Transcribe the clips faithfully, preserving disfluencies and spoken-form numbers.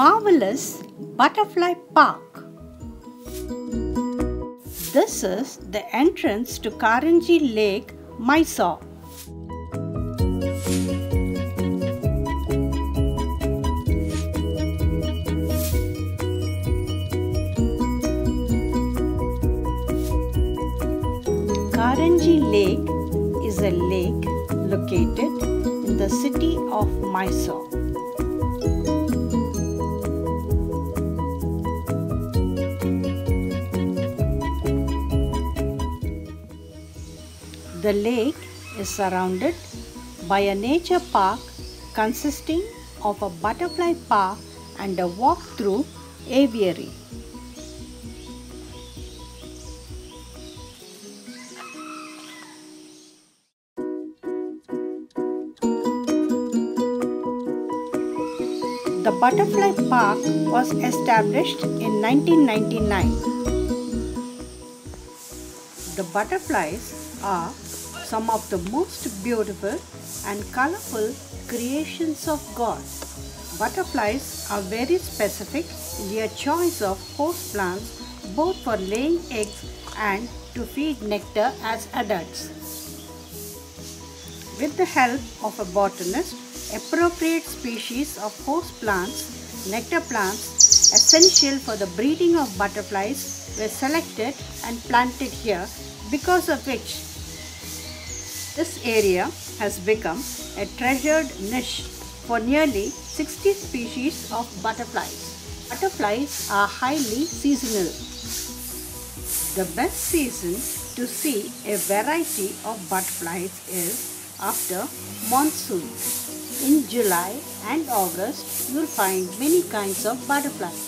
marvelous butterfly park. This is the entrance to Karanji Lake, Mysore. Karanji Lake is a lake located in the city of Mysore. The lake is surrounded by a nature park consisting of a butterfly park and a walk-through aviary. The butterfly park was established in nineteen ninety-nine. The butterflies are some of the most beautiful and colorful creations of God. Butterflies are very specific in their choice of host plants, both for laying eggs and to feed nectar as adults. With the help of a botanist, appropriate species of host plants, nectar plants, essential for the breeding of butterflies, were selected and planted here, because of which this area has become a treasured niche for nearly sixty species of butterflies. Butterflies are highly seasonal. The best season to see a variety of butterflies is after monsoon. In July and August, you will find many kinds of butterflies.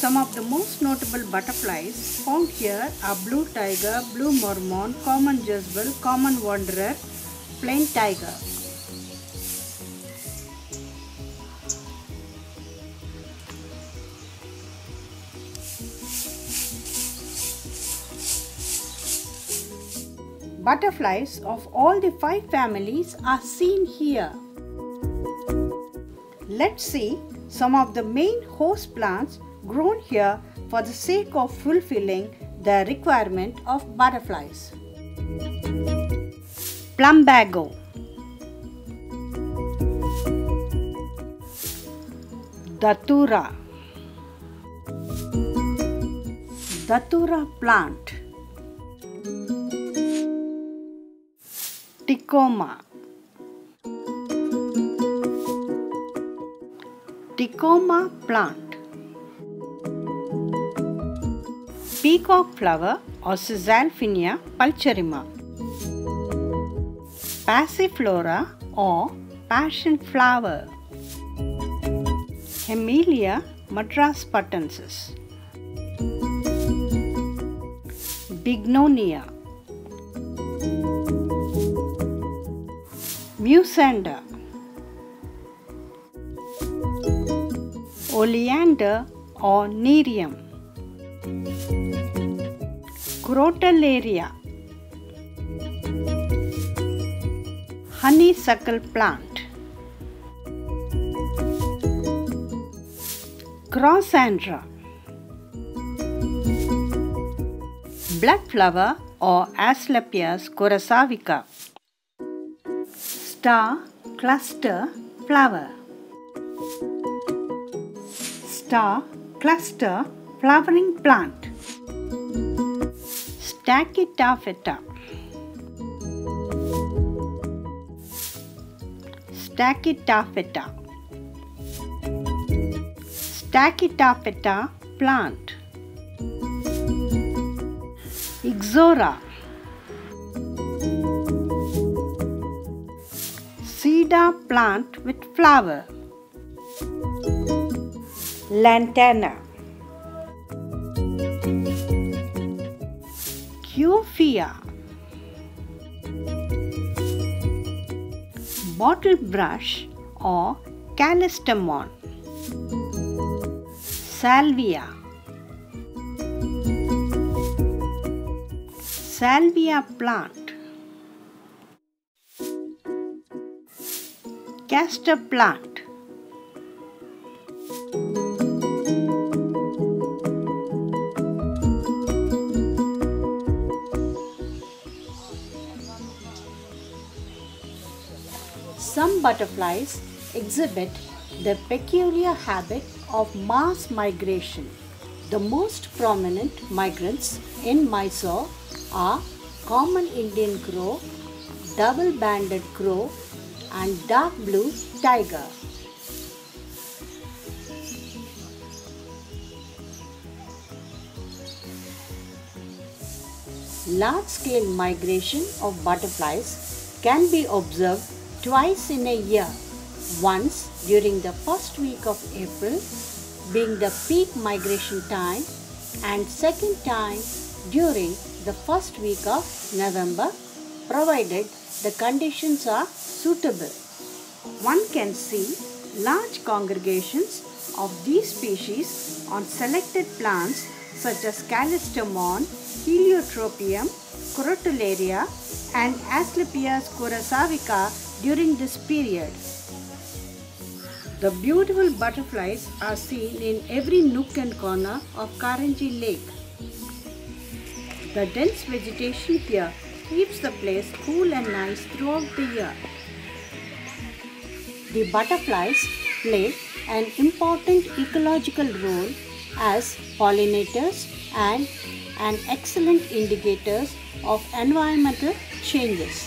Some of the most notable butterflies found here are Blue Tiger, Blue Mormon, Common Jezbel, Common Wanderer, Plain Tiger. Butterflies of all the five families are seen here. Let's see some of the main host plants grown here for the sake of fulfilling the requirement of butterflies. Plumbago. Datura. Datura plant. Tecoma. Tecoma plant. Peacock flower or Cisalphinia pulcherima. Passiflora or passion flower. Hamelia madras patensis. Bignonia. Musander. Oleander or Nerium. Crotalaria. Honeysuckle plant. Crossandra. Blood flower or Asclepias curasavica. Star cluster flower. Star cluster flowering plant. Stachytarpheta. Stachytarpheta. Stachytarpheta plant. Ixora. Cedar plant with flower. Lantana. Euphorbia. Bottle brush or Callistemon. Salvia. Salvia plant. Castor plant. Some butterflies exhibit the peculiar habit of mass migration. The most prominent migrants in Mysore are common Indian crow, double-banded crow and dark blue tiger. Large-scale migration of butterflies can be observed twice in a year, once during the first week of April being the peak migration time and second time during the first week of November, provided the conditions are suitable. One can see large congregations of these species on selected plants such as Callistemon, Heliotropium, Crotalaria and Asclepias curasavica during this period. The beautiful butterflies are seen in every nook and corner of Karanji Lake. The dense vegetation here keeps the place cool and nice throughout the year. The butterflies play an important ecological role as pollinators and an excellent indicators of environmental changes.